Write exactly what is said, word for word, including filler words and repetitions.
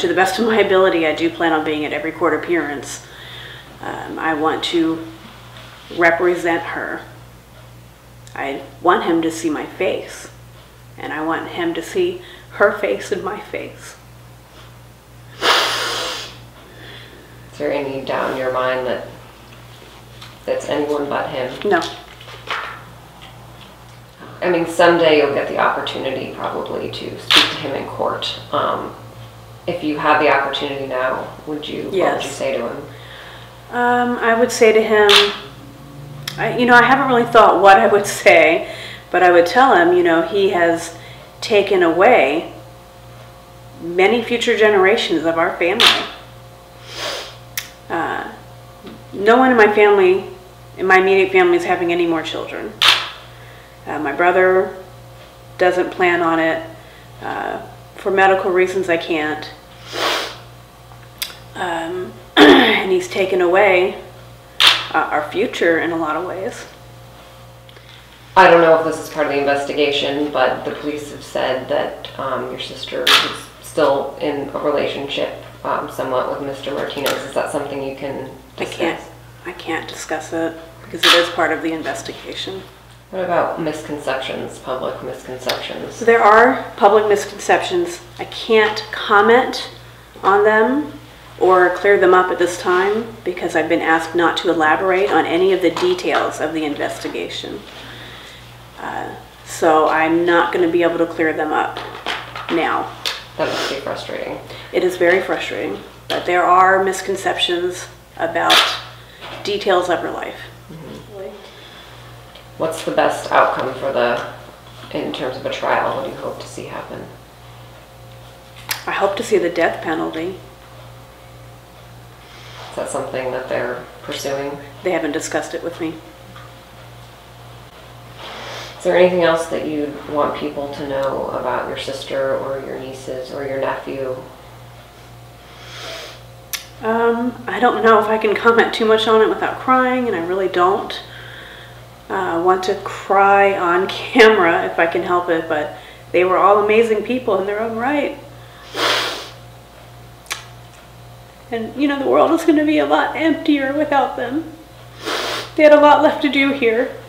To the best of my ability, I do plan on being at every court appearance. Um, I want to represent her. I want him to see my face, and I want him to see her face and my face. Is there any doubt in your mind that that's anyone but him? No. I mean, someday you'll get the opportunity probably to speak to him in court. Um, if you have the opportunity now, would you, yes. What would you say to him? Um, I would say to him, I, you know, I haven't really thought what I would say, but I would tell him, you know, he has taken away many future generations of our family. Uh, no one in my family, in my immediate family, is having any more children. Uh, my brother doesn't plan on it. Uh, for medical reasons, I can't. Um, and he's taken away uh, our future in a lot of ways. I don't know if this is part of the investigation, but the police have said that um, your sister is still in a relationship um, somewhat with Mister Martinez. Is that something you can discuss? I can't, I can't discuss it because it is part of the investigation. What about misconceptions, public misconceptions? There are public misconceptions. I can't comment on them or clear them up at this time because I've been asked not to elaborate on any of the details of the investigation. Uh, so I'm not going to be able to clear them up now. That must be frustrating. It is very frustrating, but there are misconceptions about details of her life. What's the best outcome for the, in terms of a trial, what do you hope to see happen? I hope to see the death penalty. Is that something that they're pursuing? They haven't discussed it with me. Is there anything else that you want people to know about your sister or your nieces or your nephew? Um, I don't know if I can comment too much on it without crying, and I really don't. I uh, want to cry on camera if I can help it, but they were all amazing people in their own right. And you know, the world is going to be a lot emptier without them. They had a lot left to do here.